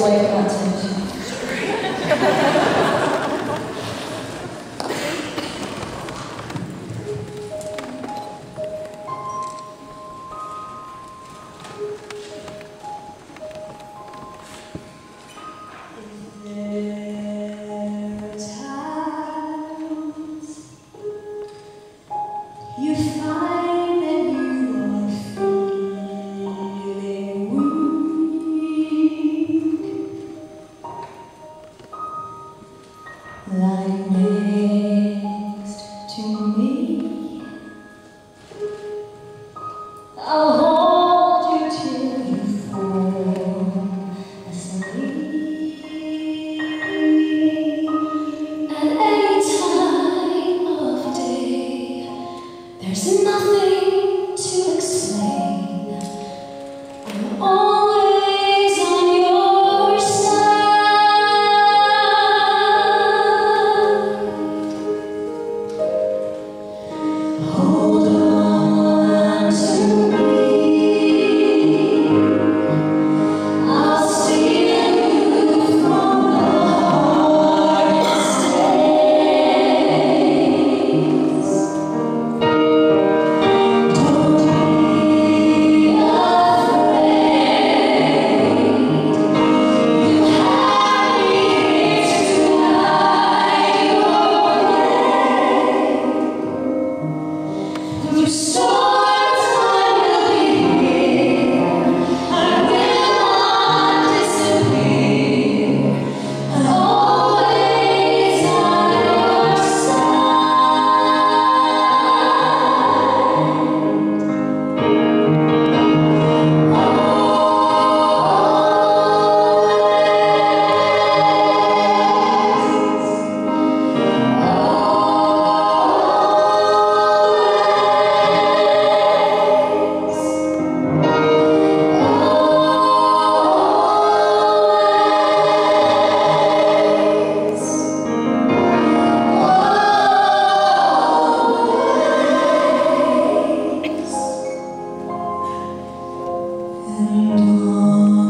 soy content. And